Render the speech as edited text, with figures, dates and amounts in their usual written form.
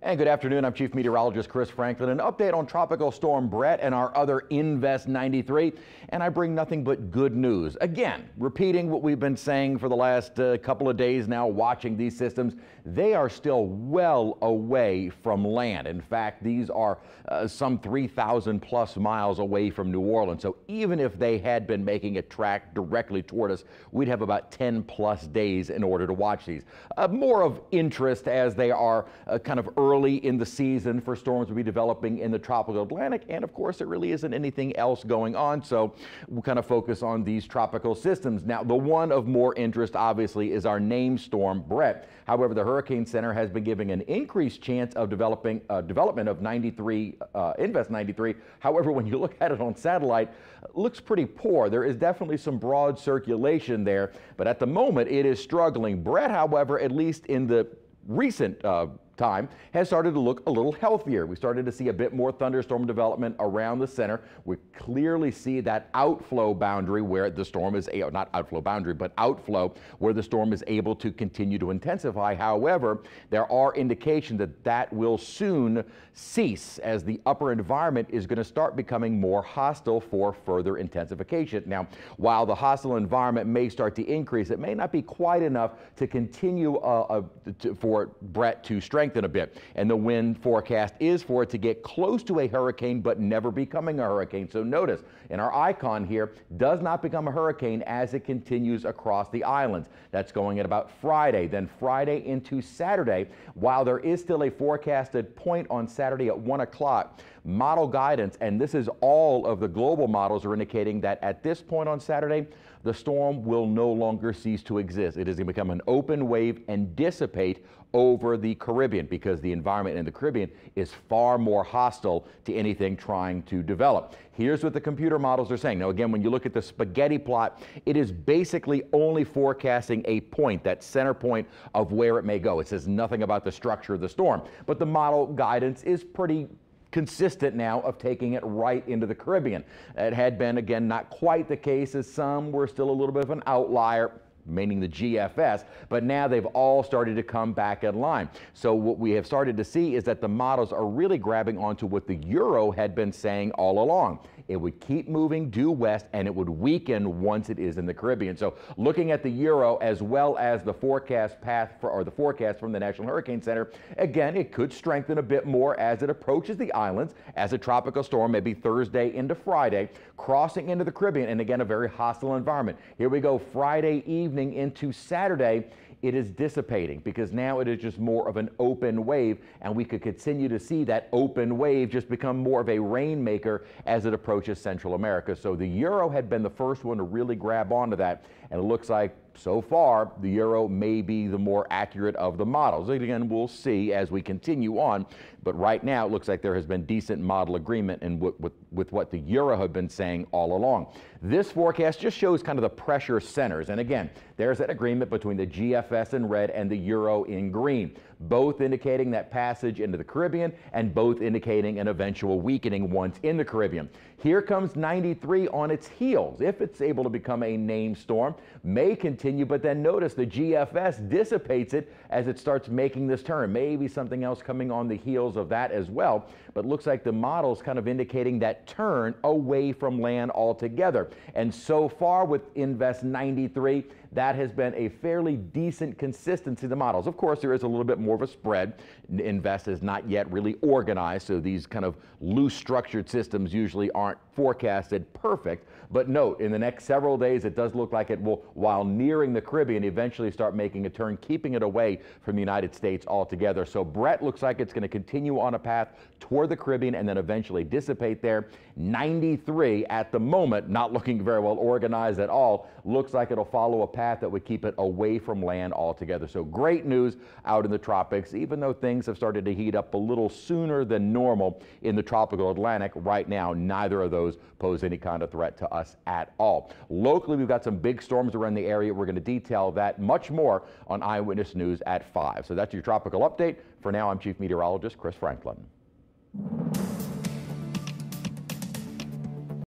And good afternoon, I'm Chief Meteorologist Chris Franklin. An update on Tropical Storm Bret and our other Invest 93. And I bring nothing but good news. Again, repeating what we've been saying for the last couple of days now, watching these systems, they are still well away from land. In fact, these are some 3,000 plus miles away from New Orleans. So even if they had been making a track directly toward us, we'd have about 10 plus days in order to watch these. More of interest as they are kind of early in the season for storms will be developing in the tropical Atlantic, and of course there really isn't anything else going on, so we'll kind of focus on these tropical systems. Now, the one of more interest obviously is our named storm Bret. However, the Hurricane Center has been giving an increased chance of development of Invest 93. However, when you look at it on satellite, it looks pretty poor. There is definitely some broad circulation there, but at the moment it is struggling. Bret, however, at least in the recent time, has started to look a little healthier. We started to see a bit more thunderstorm development around the center. We clearly see that outflow boundary where the storm is, not outflow boundary, but outflow where the storm is able to continue to intensify. However, there are indications that that will soon cease as the upper environment is going to start becoming more hostile for further intensification. Now, while the hostile environment may start to increase, it may not be quite enough to continue for Bret to strengthen a bit, and the wind forecast is for it to get close to a hurricane but never becoming a hurricane. So notice in our icon here, does not become a hurricane as it continues across the islands. That's going at about Friday, then Friday into Saturday. While there is still a forecasted point on Saturday at 1 o'clock, model guidance, and this is all of the global models, are indicating that at this point on Saturday, the storm will no longer cease to exist. It is going to become an open wave and dissipate over the Caribbean, because the environment in the Caribbean is far more hostile to anything trying to develop. Here's what the computer models are saying. Now, again, when you look at the spaghetti plot, it is basically only forecasting a point, that center point of where it may go. It says nothing about the structure of the storm, but the model guidance is pretty consistent now of taking it right into the Caribbean. It had been, again, not quite the case, as some were still a little bit of an outlier, meaning the GFS, but now they've all started to come back in line. So what we have started to see is that the models are really grabbing onto what the Euro had been saying all along. It would keep moving due west and it would weaken once it is in the Caribbean. So looking at the Euro as well as the forecast path for, or the forecast from the National Hurricane Center, again, it could strengthen a bit more as it approaches the islands as a tropical storm, maybe Thursday into Friday, crossing into the Caribbean, and again, a very hostile environment. Here we go, Friday evening into Saturday, it is dissipating, because now it is just more of an open wave, and we could continue to see that open wave just become more of a rainmaker as it approaches Central America. So the Euro had been the first one to really grab onto that, and it looks like so far the Euro may be the more accurate of the models. Again, we'll see as we continue on, but right now it looks like there has been decent model agreement in with what the Euro have been saying all along. This forecast just shows kind of the pressure centers, and again, there's that agreement between the GFS in red and the Euro in green, both indicating that passage into the Caribbean and both indicating an eventual weakening once in the Caribbean. Here comes 93 on its heels. If it's able to become a named storm, may continue, but then notice the GFS dissipates it as it starts making this turn. Maybe something else coming on the heels of that as well, but looks like the model's kind of indicating that turn away from land altogether. And so far with Invest 93, that has been a fairly decent consistency of the models. Of course, there is a little bit more of a spread. Invest is not yet really organized, so these kind of loose structured systems usually aren't forecasted perfect. But note, in the next several days, it does look like it will, while nearing the Caribbean, eventually start making a turn, keeping it away from the United States altogether. So Bret looks like it's going to continue on a path toward the Caribbean and then eventually dissipate there. 93 at the moment, not looking very well organized at all, looks like it'll follow a path that would keep it away from land altogether. So great news out in the tropics, even though things have started to heat up a little sooner than normal in the tropical Atlantic. Right now, neither of those pose any kind of threat to us at all. Locally, we've got some big storms around the area. We're going to detail that much more on Eyewitness News at 5. So that's your tropical update. For now, I'm Chief Meteorologist Chris Franklin.